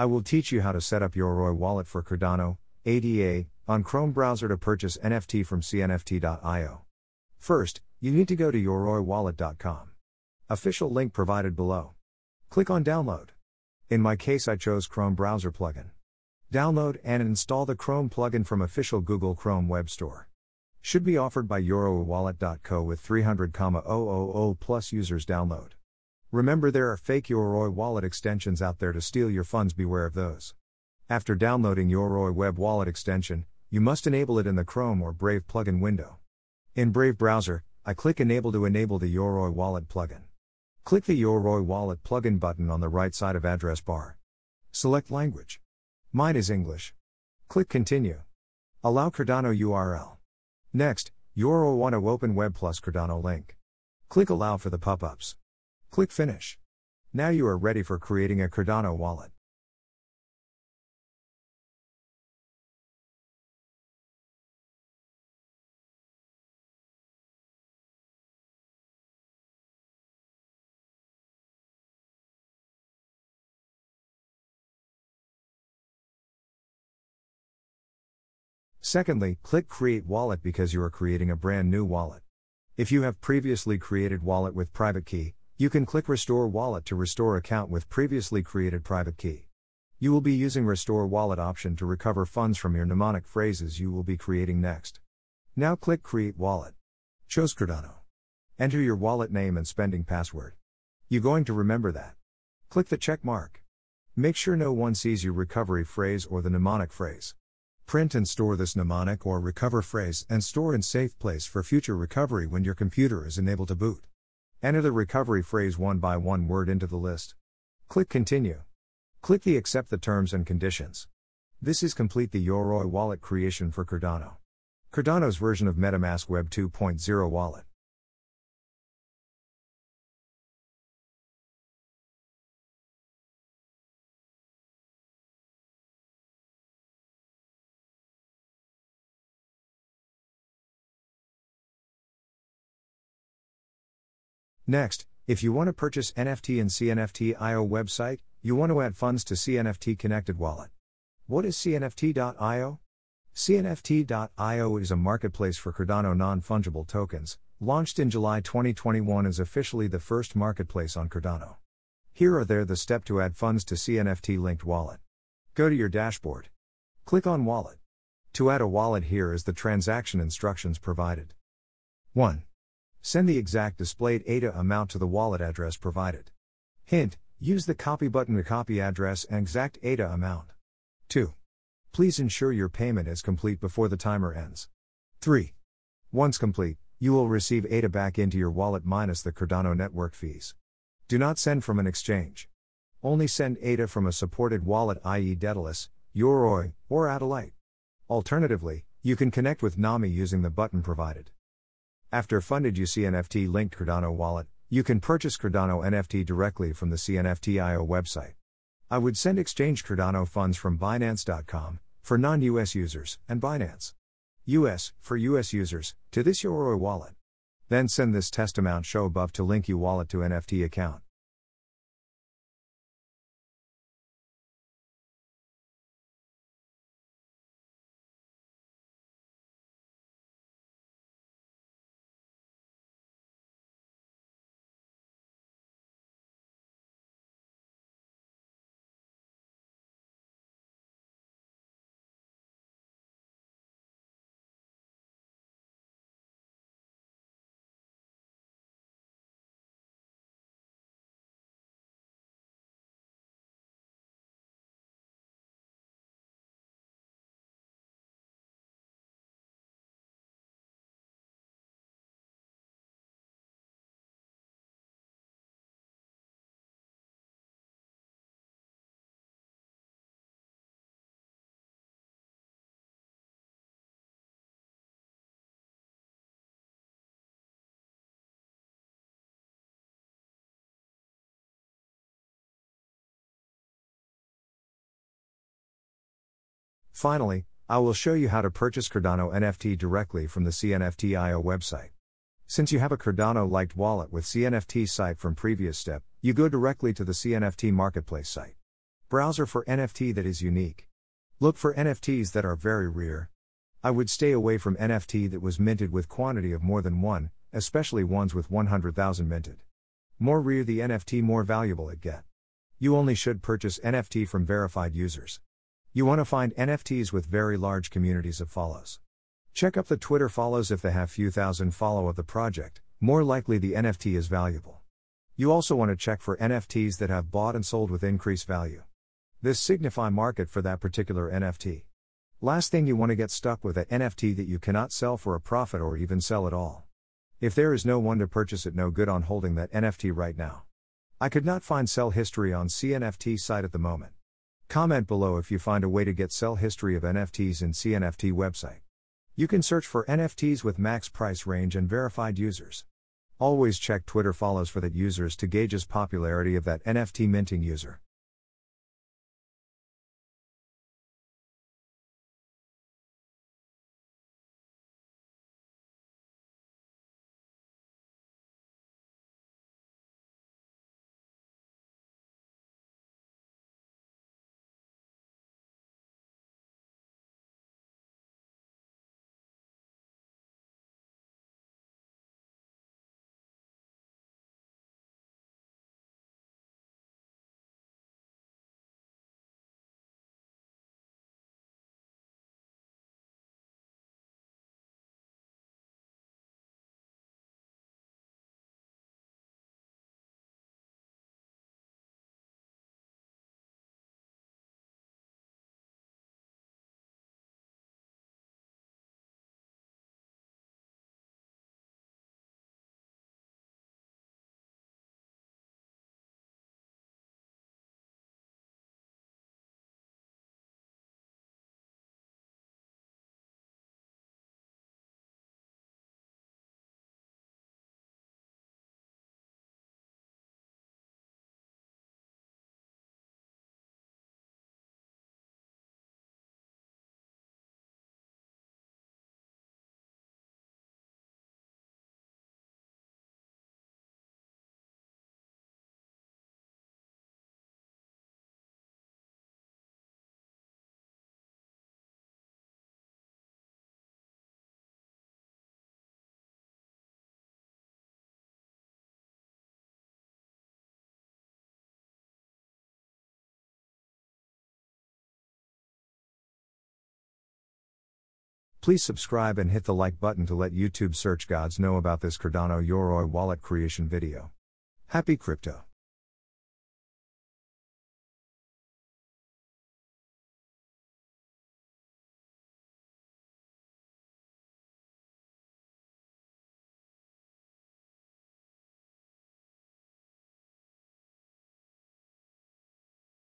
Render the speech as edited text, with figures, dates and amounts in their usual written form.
I will teach you how to set up Yoroi Wallet for Cardano, ADA, on Chrome browser to purchase NFT from cnft.io. First, you need to go to yoroiwallet.com. Official link provided below. Click on Download. In my case, I chose Chrome browser plugin. Download and install the Chrome plugin from official Google Chrome Web Store. Should be offered by yoroiwallet.co with 300,000+ users download. Remember, there are fake Yoroi Wallet extensions out there to steal your funds. Beware of those. After downloading Yoroi Web Wallet extension, you must enable it in the Chrome or Brave plugin window. In Brave browser, I click Enable to enable the Yoroi Wallet plugin. Click the Yoroi Wallet plugin button on the right side of address bar. Select language. Mine is English. Click Continue. Allow Cardano URL. Next, Yoroi want to open Web plus Cardano link. Click Allow for the pop-ups. Click Finish. Now you are ready for creating a Cardano wallet. Secondly, click Create Wallet because you are creating a brand new wallet. If you have previously created wallet with private key, you can click Restore Wallet to restore account with previously created private key. You will be using Restore Wallet option to recover funds from your mnemonic phrases you will be creating next. Now click Create Wallet. Choose Cardano. Enter your wallet name and spending password. You're going to remember that. Click the check mark. Make sure no one sees your recovery phrase or the mnemonic phrase. Print and store this mnemonic or recover phrase and store in safe place for future recovery when your computer is enabled to boot. Enter the recovery phrase one by one word into the list. Click Continue. Click the Accept the Terms and Conditions. This is complete the Yoroi Wallet creation for Cardano. Cardano's version of MetaMask Web 2.0 Wallet. Next, if you want to purchase NFT in cnft.io website, you want to add funds to CNFT Connected Wallet. What is cnft.io? cnft.io is a marketplace for Cardano non-fungible tokens, launched in July 2021 as officially the first marketplace on Cardano. Here are the steps to add funds to CNFT linked wallet. Go to your dashboard. Click on Wallet. To add a wallet, here is the transaction instructions provided. 1. Send the exact displayed ADA amount to the wallet address provided. Hint, use the copy button to copy address and exact ADA amount. 2. Please ensure your payment is complete before the timer ends. 3. Once complete, you will receive ADA back into your wallet minus the Cardano network fees. Do not send from an exchange. Only send ADA from a supported wallet, i.e. Daedalus, Yoroi, or Adalite. Alternatively, you can connect with NAMI using the button provided. After funded you CNFT-linked Cardano wallet, you can purchase Cardano NFT directly from the CNFT.io website. I would send exchange Cardano funds from Binance.com, for non-US users, and Binance.US, for US users, to this Yoroi wallet. Then send this test amount show above to link your wallet to NFT account. Finally, I will show you how to purchase Cardano NFT directly from the CNFT.io website. Since you have a Cardano-liked wallet with CNFT site from previous step, you go directly to the CNFT marketplace site. Browser for NFT that is unique. Look for NFTs that are very rare. I would stay away from NFT that was minted with quantity of more than one, especially ones with 100,000 minted. More rare the NFT, more valuable it get. You only should purchase NFT from verified users. You want to find NFTs with very large communities of follows. Check up the Twitter follows. If they have few thousand follow of the project, more likely the NFT is valuable. You also want to check for NFTs that have bought and sold with increased value. This signify market for that particular NFT. Last thing, you want to get stuck with an NFT that you cannot sell for a profit or even sell at all. If there is no one to purchase it, no good on holding that NFT right now. I could not find sell history on CNFT site at the moment. Comment below if you find a way to get sell history of NFTs in CNFT website. You can search for NFTs with max price range and verified users. Always check Twitter follows for that users to gauge popularity of that NFT minting user. Please subscribe and hit the like button to let YouTube search gods know about this Cardano Yoroi wallet creation video. Happy crypto!